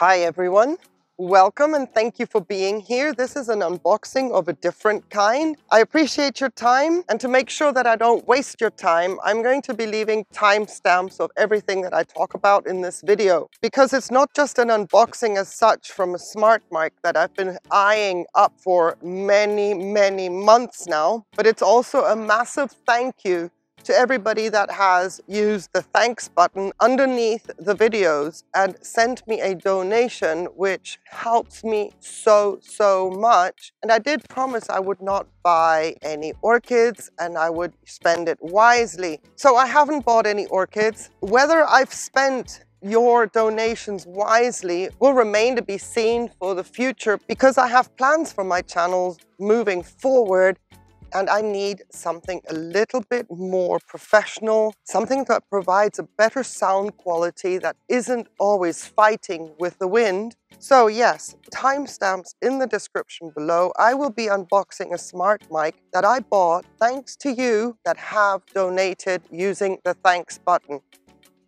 Hi everyone, welcome and thank you for being here. This is an unboxing of a different kind. I appreciate your time, and to make sure that I don't waste your time, I'm going to be leaving timestamps of everything that I talk about in this video, because it's not just an unboxing as such from a smart mic that I've been eyeing up for many months now, but it's also a massive thank you to everybody that has used the thanks button underneath the videos and sent me a donation, which helps me so much. And I did promise I would not buy any orchids and I would spend it wisely. So I haven't bought any orchids. Whether I've spent your donations wisely will remain to be seen for the future, because I have plans for my channels moving forward. And I need something a little bit more professional, something that provides a better sound quality that isn't always fighting with the wind. So yes, timestamps in the description below. I will be unboxing a smart mic that I bought thanks to you that have donated using the thanks button.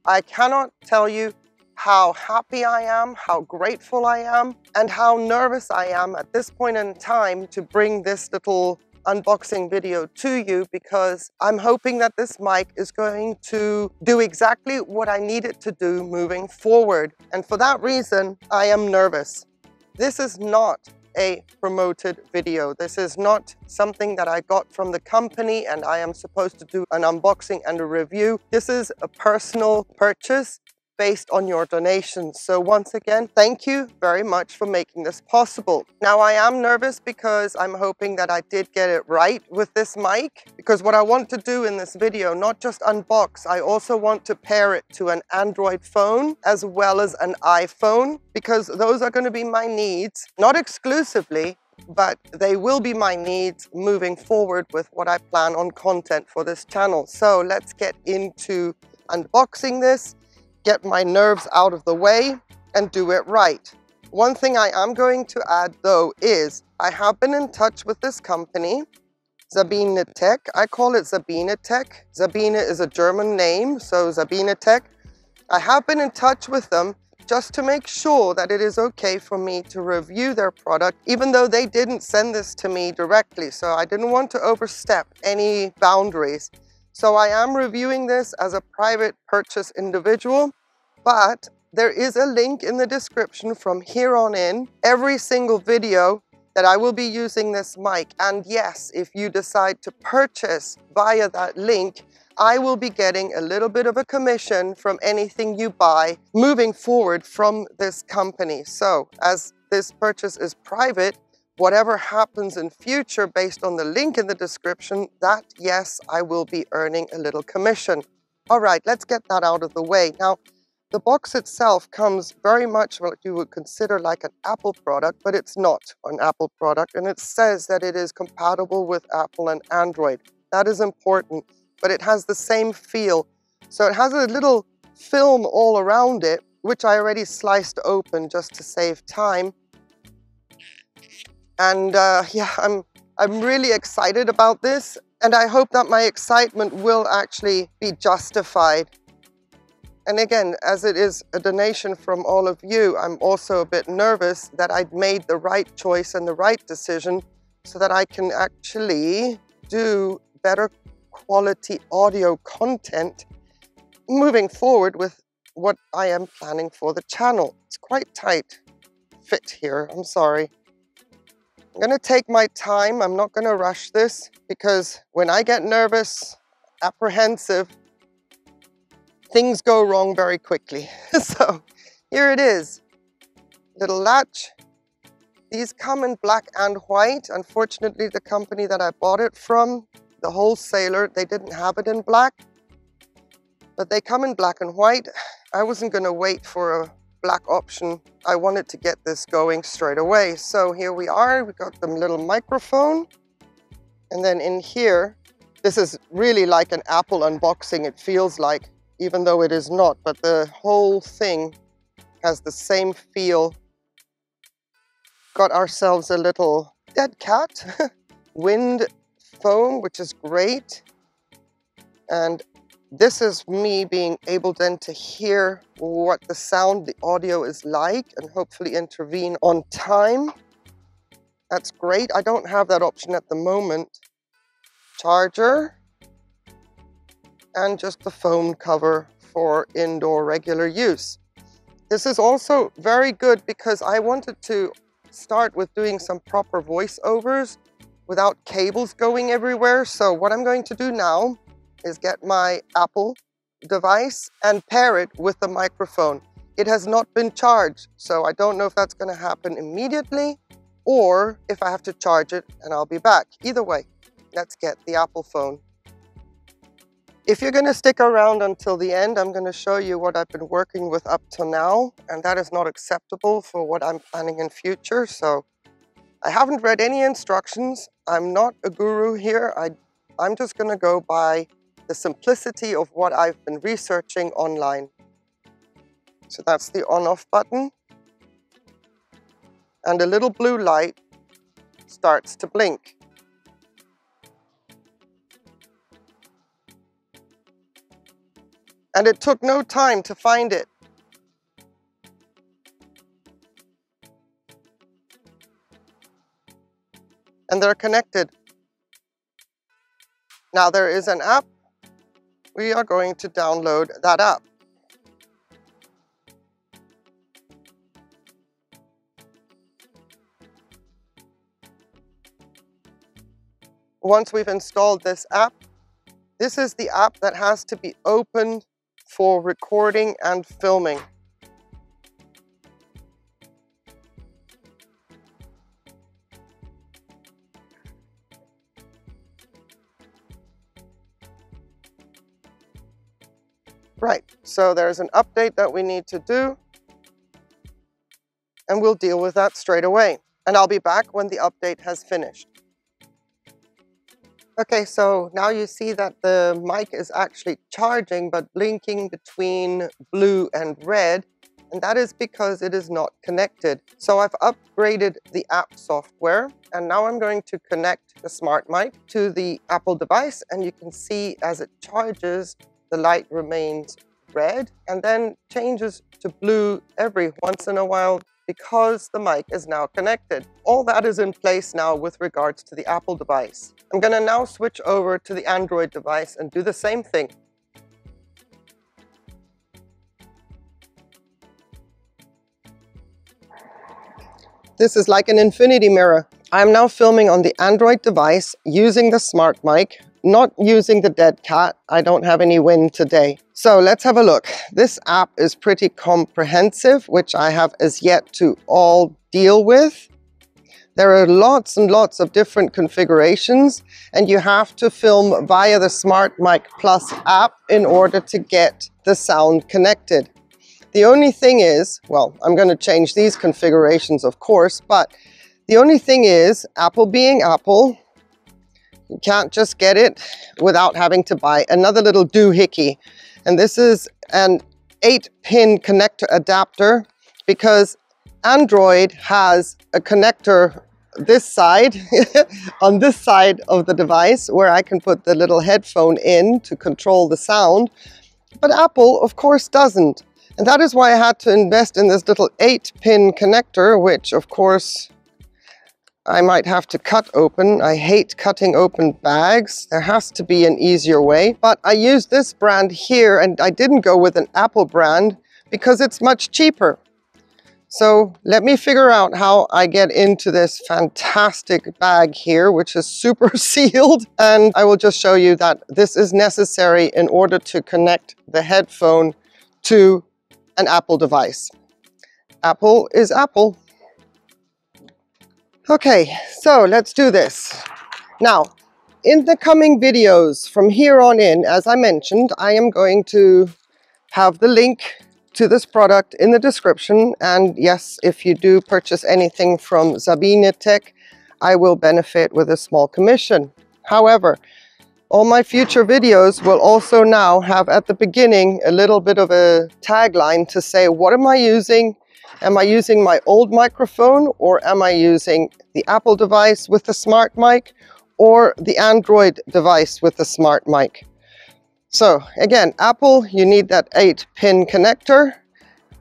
I cannot tell you how happy I am, how grateful I am, and how nervous I am at this point in time to bring this little unboxing video to you, because I'm hoping that this mic is going to do exactly what I need it to do moving forward. And for that reason, I am nervous. This is not a promoted video. This is not something that I got from the company and I am supposed to do an unboxing and a review. This is a personal purchase based on your donations. So once again, thank you very much for making this possible. Now I am nervous because I'm hoping that I did get it right with this mic, because what I want to do in this video, not just unbox, I also want to pair it to an Android phone as well as an iPhone, because those are going to be my needs, not exclusively, but they will be my needs moving forward with what I plan on content for this channel. So let's get into unboxing this, get my nerves out of the way and do it right. One thing I am going to add though is I have been in touch with this company, SabineTek. I call it SabineTek. Sabine is a German name, so SabineTek. I have been in touch with them just to make sure that it is okay for me to review their product, even though they didn't send this to me directly, so I didn't want to overstep any boundaries. So I am reviewing this as a private purchase individual, but there is a link in the description from here on in, every single video that I will be using this mic. And yes, if you decide to purchase via that link, I will be getting a little bit of a commission from anything you buy moving forward from this company. So as this purchase is private, whatever happens in future based on the link in the description, that yes, I will be earning a little commission. All right, let's get that out of the way. Now, the box itself comes very much what you would consider like an Apple product, but it's not an Apple product. And it says that it is compatible with Apple and Android. That is important, but it has the same feel. So it has a little film all around it, which I already sliced open just to save time. And yeah, I'm really excited about this, and I hope that my excitement will actually be justified. And again, as it is a donation from all of you, I'm also a bit nervous that I'd made the right choice and the right decision, so that I can actually do better quality audio content moving forward with what I am planning for the channel. It's quite tight fit here, I'm sorry. I'm gonna take my time, I'm not gonna rush this, because when I get nervous, apprehensive, things go wrong very quickly. So here it is, little latch. These come in black and white. Unfortunately, the company that I bought it from, the wholesaler, they didn't have it in black, but they come in black and white. I wasn't gonna wait for a black option. I wanted to get this going straight away. So here we are, we got the little microphone. And then in here, this is really like an Apple unboxing, it feels like, even though it is not, but the whole thing has the same feel. Got ourselves a little dead cat wind foam, which is great. And This is me being able then to hear what the sound, the audio is like, and hopefully intervene on time. That's great. I don't have that option at the moment. Charger and just the phone cover for indoor regular use. This is also very good because I wanted to start with doing some proper voiceovers without cables going everywhere. So what I'm going to do now is get my Apple device and pair it with the microphone. It has not been charged, so I don't know if that's going to happen immediately or if I have to charge it and I'll be back. Either way, let's get the Apple phone. If you're going to stick around until the end, I'm going to show you what I've been working with up till now, and that is not acceptable for what I'm planning in future. So I haven't read any instructions. I'm not a guru here. I'm just going to go by the simplicity of what I've been researching online. So that's the on-off button. And a little blue light starts to blink. And it took no time to find it. And they're connected. Now there is an app. We are going to download that app. Once we've installed this app, this is the app that has to be opened for recording and filming. Right, so there's an update that we need to do, and we'll deal with that straight away. And I'll be back when the update has finished. Okay, so now you see that the mic is actually charging but blinking between blue and red, and that is because it is not connected. So I've upgraded the app software, and now I'm going to connect the smart mic to the Apple device, and you can see as it charges, the light remains red and then changes to blue every once in a while because the mic is now connected. All that is in place now with regards to the Apple device. I'm going to now switch over to the Android device and do the same thing. This is like an infinity mirror. I'm now filming on the Android device using the smart mic, not using the dead cat. I don't have any wind today. So let's have a look. This app is pretty comprehensive, which I have as yet to all deal with. There are lots and lots of different configurations, and you have to film via the Smart Mic Plus app in order to get the sound connected. The only thing is, well, I'm going to change these configurations, of course, but the only thing is, Apple being Apple, you can't just get it without having to buy another little doohickey. And this is an 8-pin connector adapter, because Android has a connector this side on this side of the device where I can put the little headphone in to control the sound, but Apple of course doesn't, and that is why I had to invest in this little 8-pin connector, which of course I might have to cut open. I hate cutting open bags. There has to be an easier way, but I used this brand here and I didn't go with an Apple brand because it's much cheaper. So let me figure out how I get into this fantastic bag here, which is super sealed. And I will just show you that this is necessary in order to connect the headphone to an Apple device. Apple is Apple. Okay, so let's do this. Now, in the coming videos from here on in, as I mentioned, I am going to have the link to this product in the description, and yes, if you do purchase anything from SabineTek, I will benefit with a small commission. However, all my future videos will also now have at the beginning a little bit of a tagline to say, what am I using? Am I using my old microphone, or am I using the Apple device with the smart mic, or the Android device with the smart mic? So again, Apple, you need that 8-pin connector.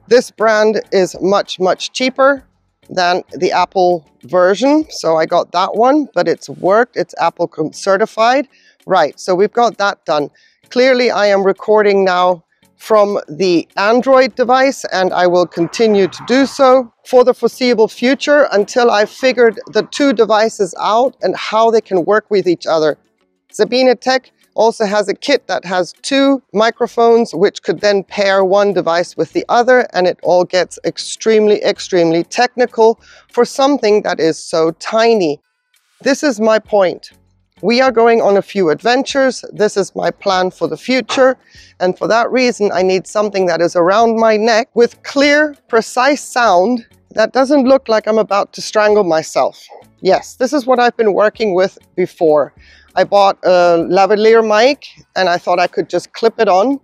This brand is much, much cheaper than the Apple version. So I got that one, but it's worked. It's Apple certified. Right, so we've got that done. Clearly, I am recording now from the Android device, and I will continue to do so for the foreseeable future until I've figured the two devices out and how they can work with each other. SabineTek also has a kit that has two microphones, which could then pair one device with the other, and it all gets extremely, extremely technical for something that is so tiny. This is my point. We are going on a few adventures. This is my plan for the future. And for that reason, I need something that is around my neck with clear, precise sound that doesn't look like I'm about to strangle myself. Yes, this is what I've been working with before. I bought a lavalier mic and I thought I could just clip it on.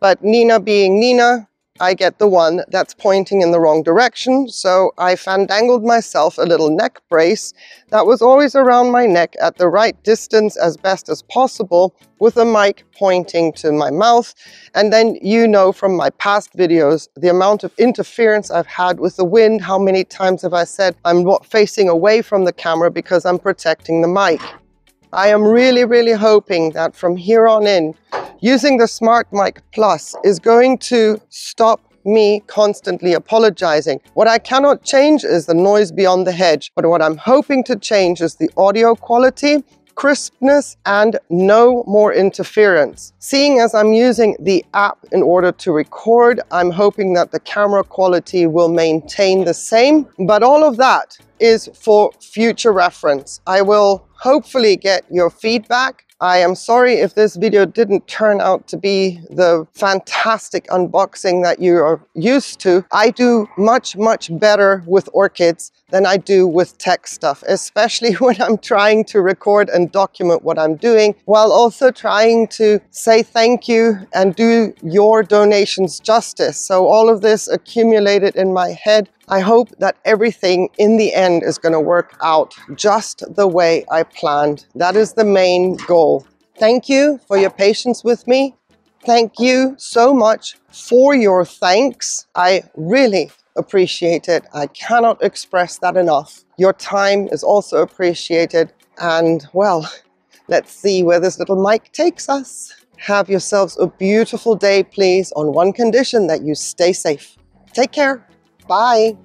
But Nina being Nina, I get the one that's pointing in the wrong direction, so I fandangled myself a little neck brace that was always around my neck at the right distance as best as possible with a mic pointing to my mouth. And then you know from my past videos the amount of interference I've had with the wind. How many times have I said I'm not facing away from the camera because I'm protecting the mic? I am really, really hoping that from here on in, using the Smart Mic Plus is going to stop me constantly apologizing. What I cannot change is the noise beyond the hedge, but what I'm hoping to change is the audio quality, crispness, and no more interference. Seeing as I'm using the app in order to record, I'm hoping that the camera quality will maintain the same, but all of that is for future reference. I will hopefully get your feedback. I am sorry if this video didn't turn out to be the fantastic unboxing that you are used to. I do much, much better with orchids than I do with tech stuff, especially when I'm trying to record and document what I'm doing, while also trying to say thank you and do your donations justice. So all of this accumulated in my head. I hope that everything in the end is going to work out just the way I planned. That is the main goal. Thank you for your patience with me. Thank you so much for your thanks. I really appreciate it. I cannot express that enough. Your time is also appreciated. And well, let's see where this little mic takes us. Have yourselves a beautiful day, please, on one condition: that you stay safe. Take care. Bye.